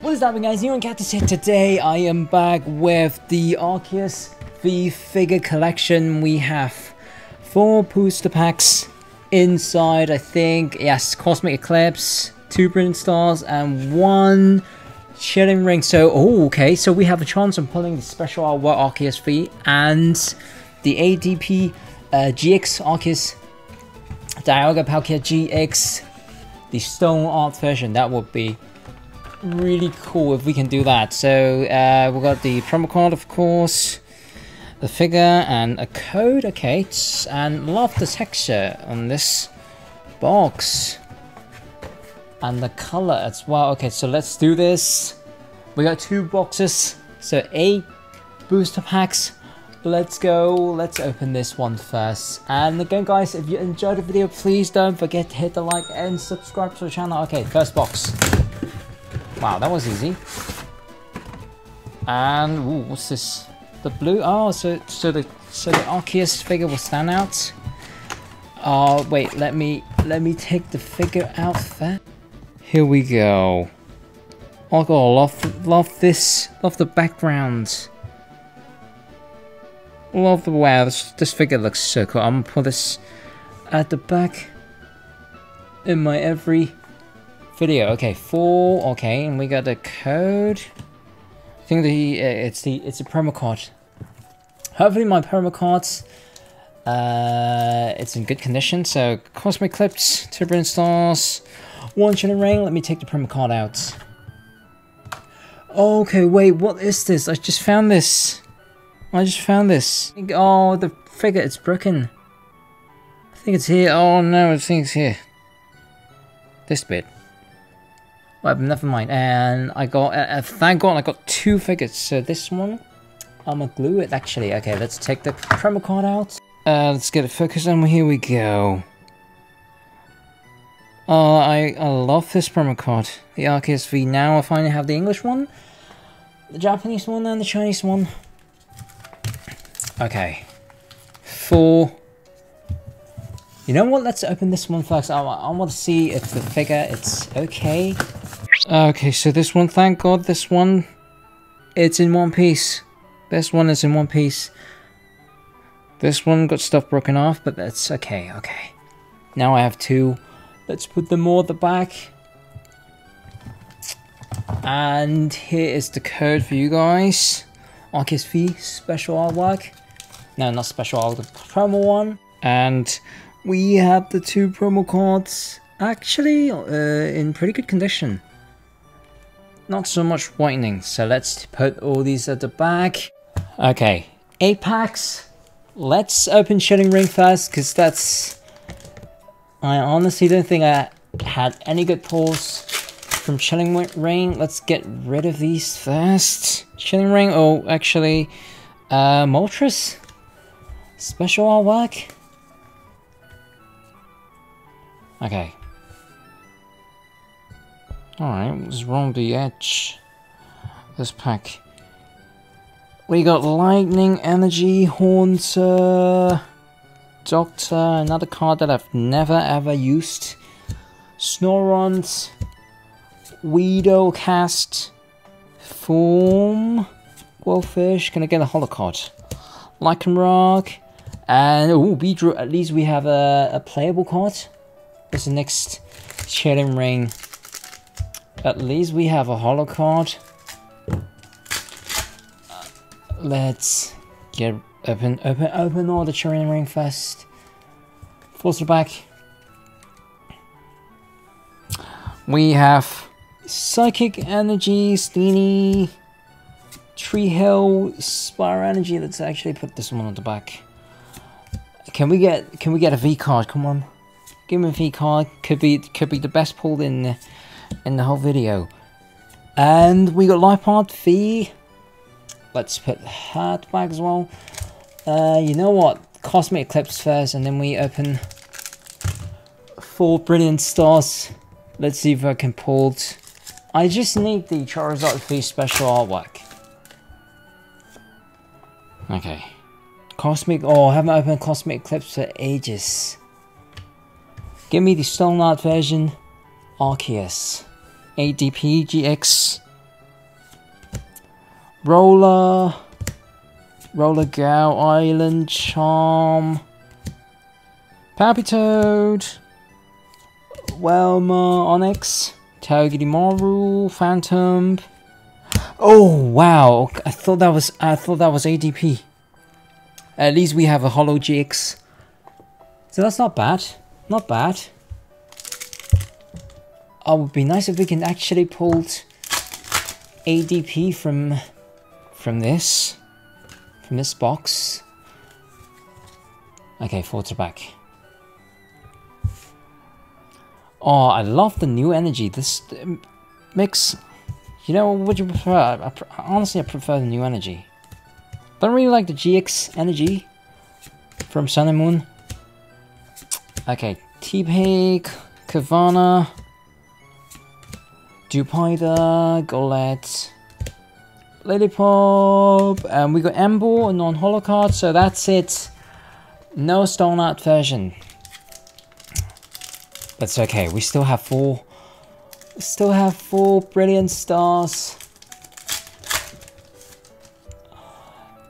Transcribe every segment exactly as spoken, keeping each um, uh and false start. What is happening, guys? Neon Cactus here. Today I am back with the Arceus V figure collection. We have four booster packs inside, I think. Yes, Cosmic Eclipse, two Brilliant Stars, and one Chilling Reign. So, oh, okay. So we have a chance on pulling the special artwork Arceus V and the A D P uh, G X Arceus, Dialga, Palkia G X, the Stone Art version. That would be really cool if we can do that. So uh, we got the promo card, of course, the figure, and a code. Okay, and love the texture on this box and the color as well. Okay, so let's do this. We got two boxes, so eight booster packs. Let's go. Let's open this one first. And again, guys, if you enjoyed the video, please don't forget to hit the like and subscribe to the channel. Okay, first box. Wow, that was easy. And ooh, what's this? The blue. Oh, so so the so the Arceus figure will stand out. Oh wait, let me let me take the figure out there. Here we go. Oh god, love love this. Love the background. Love the wow. This this figure looks so cool. I'm gonna put this at the back in my every video. Okay, four. Okay, and we got the code. I think the uh, it's the it's a promo card. Hopefully my promo cards uh it's in good condition. So Cosmic Eclipse, two Brilliant Stars, one Chilling Reign. Let me take the promo card out. Okay, wait, what is this? I just found this. I just found this. Oh, the figure, it's broken. I think it's here. Oh no, I think it's here. This bit. Well, never mind. And I got, uh, thank god I got two figures. So this one, I'm gonna glue it actually. Okay, let's take the promo card out. Uh, let's get it focused on. Here we go. Uh, I, I love this promo card. The Arceus V. Now I finally have the English one, the Japanese one, and the Chinese one. Okay. Four. You know what? Let's open this one first. I, I want to see if the figure, it's okay. Okay, so this one, thank god, this one, it's in one piece. This one is in one piece. This one got stuff broken off, but that's okay, okay. Now I have two. Let's put them all at the back. And here is the code for you guys. Arceus V, special artwork. No, not special artwork, the promo one. And we have the two promo cards actually uh, in pretty good condition. Not so much whitening, so let's put all these at the back. Okay, eight packs. Let's open Chilling Reign first, because that's... I honestly don't think I had any good pulls from Chilling Reign. Let's get rid of these first. Chilling Reign, oh, actually, uh, Moltres. Special artwork. Okay. Alright, what's wrong with the edge? This pack. We got Lightning Energy, Haunter, Doctor, another card that I've never ever used. Snorunt, Weedle, Cast, Form, Wolfish. Can I get a holo card? Lycanroc, and oh, Beedrill. At least we have a, a playable card. It's the next Chilling Reign. At least we have a holo card. Uh, let's get open, open, open all the Chilling Reign first. Force it back. We have Psychic Energy, Steenie, Tree Hill, Spire Energy. Let's actually put this one on the back. Can we get? Can we get a V card? Come on. Give me a V card, could be could be the best pull in the, in the whole video. And we got Lycanroc V. Let's put her back as well. Uh, you know what? Cosmic Eclipse first, and then we open four Brilliant Stars. Let's see if I can pull it. I just need the Charizard V special artwork. Okay. Cosmic. Oh, I haven't opened Cosmic Eclipse for ages. Give me the Stone Art version, Arceus, A D P, G X, Roller. Roller Gow, Island Charm. Palpitoad. Whelmer, Onyx. Togedemaru, Phantom. Oh wow! I thought that was I thought that was A D P. At least we have a Holo G X, so that's not bad. Not bad. Oh, it would be nice if we can actually pull A D P from from this from this box. Okay, Forza back. Oh, I love the new energy. This mix. You know, what would you prefer? I, I pr honestly, I prefer the new energy. Don't really like the G X energy from Sun and Moon. Okay, T-Pig, Kavana, Dewpider, Golett, Lillipup, and we got Ember, a non-holo card, so that's it. No Stone-Art version. That's okay, we still have four. Still have four Brilliant Stars.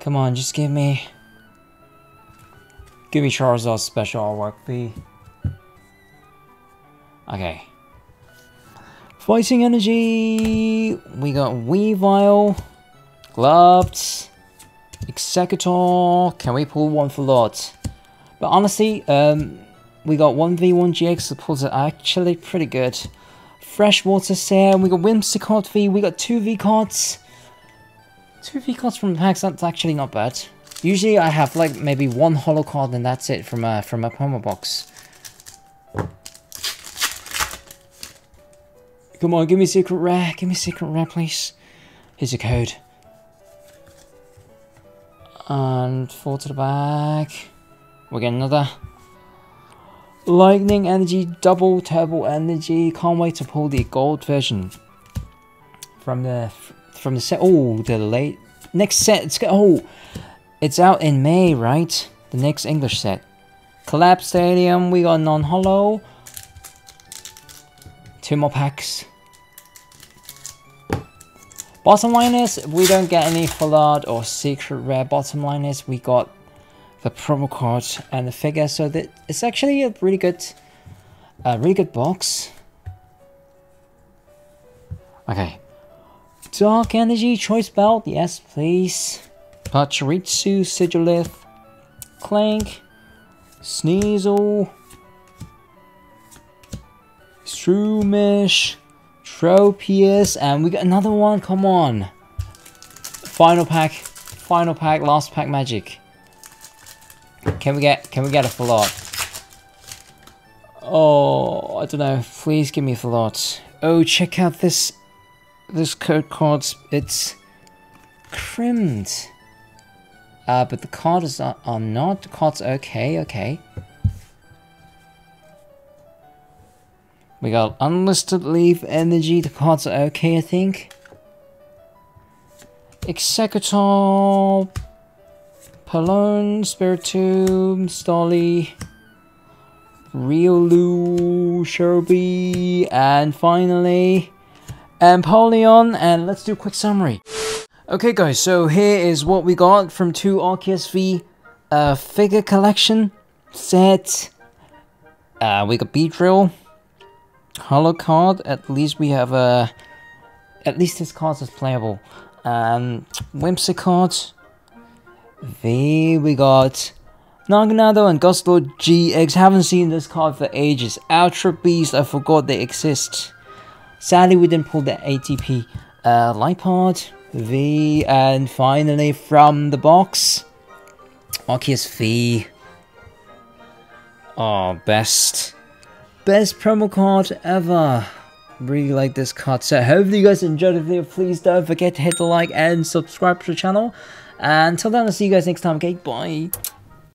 Come on, just give me... Give me Charizard's special artwork, B. Okay. Fighting energy. We got Weavile. Gloved. Executor. Can we pull one for Lot? But honestly, um, we got one V one G X supports are actually pretty good. Freshwater Sail, we got Whimsicott V, we got two V Cots. two V Cots from packs, that's actually not bad. Usually I have like maybe one holo card and that's it from a, from a promo box. Come on, give me secret rare, give me secret rare please. Here's a code. And four to the back. We get another. Lightning energy, double turbo energy. Can't wait to pull the gold version from the from the set. Oh, the late next set. It's oh, it's out in May, right? The next English set. Collapse Stadium. We got non-holo. Two more packs. Bottom line is we don't get any full art or secret rare. Bottom line is we got the promo card and the figure, so that it's actually a really good, a really good box. Okay, Dark Energy, Choice Belt, yes please. Pachirisu, Sigilyph, Clank, Sneasel, Shroomish, Tropius, and we got another one. Come on, final pack, final pack, last pack magic. Can we get, can we get a full art? Oh, I don't know. Please give me a full art. Oh, check out this, this code card. It's crimmed. Uh, but the cards are, are not. The cards are okay, okay. We got Unlisted Leaf Energy. The cards are okay, I think. Executor. Palone, Spiritomb, Starly, Reolu, Shelby, and finally, Empoleon, and let's do a quick summary. Okay guys, so here is what we got from two R K S V uh, figure collection set. Uh, we got Beedrill, holo card, at least we have a, at least his card is playable. Um, Whimsicott V, we got Naginado and Gastrodon G X. Haven't seen this card for ages. Ultra Beast, I forgot they exist. Sadly, we didn't pull the A T P. Uh, Lycanroc V, and finally from the box, Arceus V. Oh, best, best promo card ever. Really like this card. So hopefully you guys enjoyed the video. Please don't forget to hit the like and subscribe to the channel. And until then, I'll see you guys next time, okay? Bye!